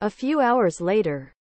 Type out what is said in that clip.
A few hours later.